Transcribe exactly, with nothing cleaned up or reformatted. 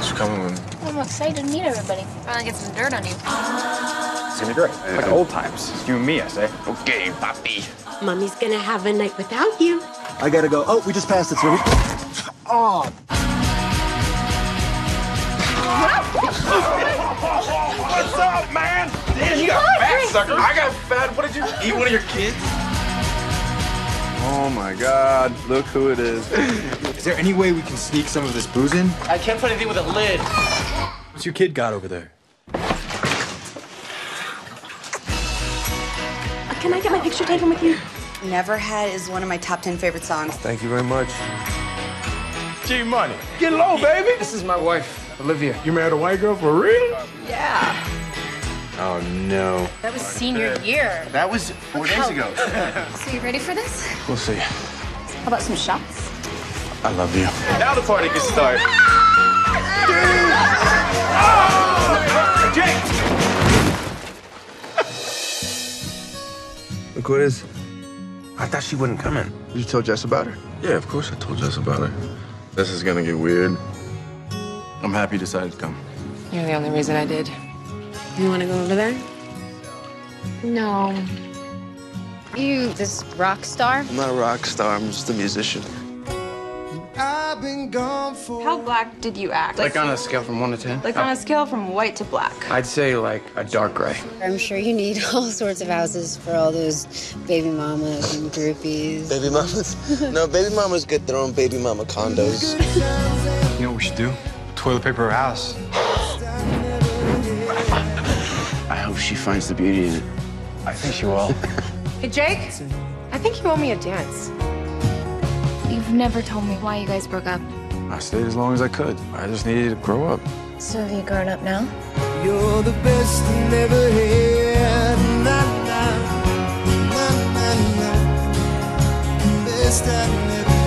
Thanks for coming with me. Well, I'm excited to meet everybody. Finally get some dirt on you. It's gonna be great. Like yeah. Old times. You and me, I say. Okay, Poppy. Mommy's gonna have a night without you. I gotta go. Oh, we just passed it, so we... Oh! What's up, man? Damn, you got fat, sucker. I got fat. What did you eat? One of your kids? Oh my God! Look who it is. Is there any way we can sneak some of this booze in? I can't find anything with a lid. What's your kid got over there? Can I get my picture taken with you? Never Had is one of my top ten favorite songs. Thank you very much. G Money, get low, baby. This is my wife. Olivia, you married a white girl for real? Yeah. Oh, no. That was senior year. That was four days oh. ago. So you ready for this? We'll see. How about some shots? I love you. Now the party can start. Oh, Jake! Look who it is. I thought she wouldn't come in. Did you tell Jess about her? Yeah, of course I told Jess about her. This is gonna get weird. I'm happy you decided to come. You're the only reason I did. You want to go over there? No. You, this rock star? I'm not a rock star. I'm just a musician. I've been gone for... How black did you act? Like, like on a scale from one to ten? Like oh. on a scale from white to black. I'd say like a dark gray. I'm sure you need all sorts of houses for all those baby mamas and groupies. Baby mamas? No, baby mamas get their own baby mama condos. You know what we should do? Toilet paper house. I hope she finds the beauty in it. I think she will. Hey, Jake, I think you owe me a dance. You've never told me why you guys broke up. I stayed as long as I could. I just needed to grow up. So have you grown up now? You're the best I never had. Na, na, na, na, na. Best I never